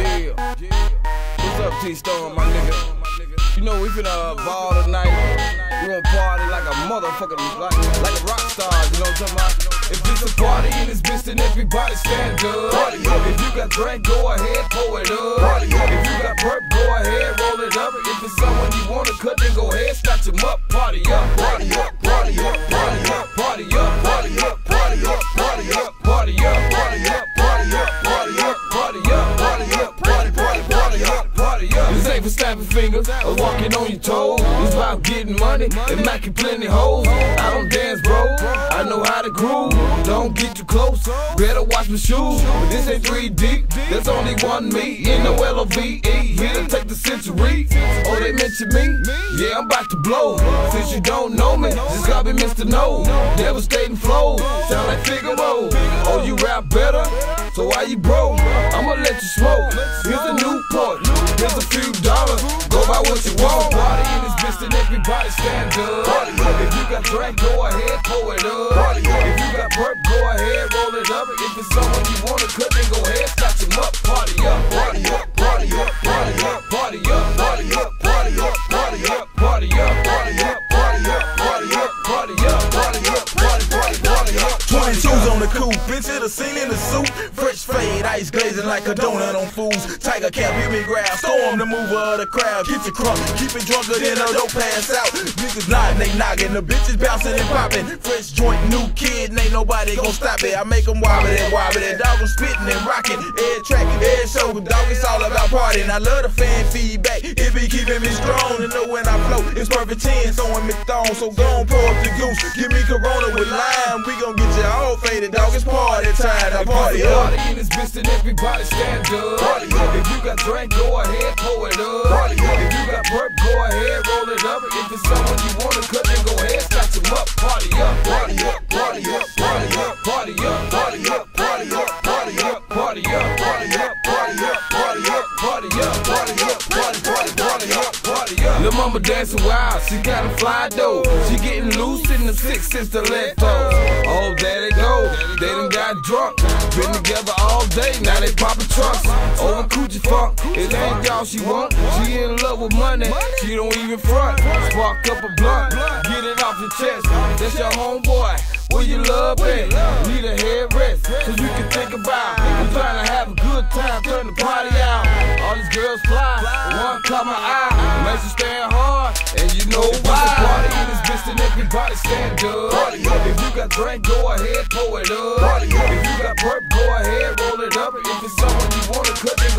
What's up, T-Storm, my nigga? You know we finna ball tonight. We gon' party like a motherfucker, like a rock star. You know what I'm talking about? If it's a party in this bitch, then everybody stand up. Party up. If you got drink, go ahead, pour it up. Party up. If you got perp, go ahead, roll it up. If it's someone you wanna cut, then go ahead, snatch him up. Party up, party up, party up, party up, party up, party up, party up, party up, party up, party up. For snapping fingers or walking on your toes, it's about getting money and making plenty hoes. I don't dance, bro, I know how to groove. Don't get too close, better watch my shoes. But this ain't 3D, there's only one me. N-O-L-O-V-E, here to take the century. Oh, they mention me? Yeah, I'm about to blow. Since you don't know me, just call me Mr. No. Devastating flow, sound like Figaro. Oh, you rap better, so why you broke? I'ma let you smoke, here's a new part. Here's a few dollars, go buy what you want. Party in this bitch, then everybody stand up. Party up. If you got drink, go ahead, pour it up. Party up. If you got perp, go ahead, roll it up. If it's someone you wanna cut, then go ahead, snatch him up. Party up, party up, party up, party up, party up, party up, party up, party up, party up, party up, party up, party up, party up, party up, party, party, party up. 22's on the coupe, bitch, it'd have seen in the suit. Fresh fade, ice glazing like a donut on fools. Tiger cap, hit me grab, storm the mover of the crowd. Get your crunk, keep it drunker than her, don't pass out. Niggas nodding, they knocking, the bitches bouncing and popping. Fresh joint, new kid, ain't nobody gon' stop it. I make them wobble and dog, I'm spitting and rocking. Every track, every show, dog, it's all about partying. I love the fan feedback, it be keeping me strong. And know when I flow, it's perfect 10, so I'm in thong. So go on, pour up the goose, give me Corona with lime. We gon' get you all faded, dog, it's party time, I party up. Party in this bitch, then everybody stand up. Party up. If you got drink, go ahead, pour it up. Party up. If you got perp, go ahead, roll it up. If it's someone you wanna cut, then go ahead, snatch him up. Party up, party up, party up, party up, party up, party up, party up, party up, party up, party up, party up, party up, party up, party up, party, party, party up, party up. Lil' mama dancing wild, she got a fly though. She getting loose in the six since the left toe. Oh, there they go, they done got drunk. Been together all day, now they poppin' trunks. Over coochie funk, it ain't y'all she want. She in love with money, she don't even front. Spark up a blunt, get it off your chest. That's your homeboy, where you love at? Need a head rest, so you can think about. I'm tryna have a good time, turn the party out. All these girls fly, one caught my eye. Makes you stand hard, and you know why. And everybody stand up. Party up. If you got drink, go ahead, pour it up. Party up. If you got perp, go ahead, roll it up. If it's someone you wanna cut,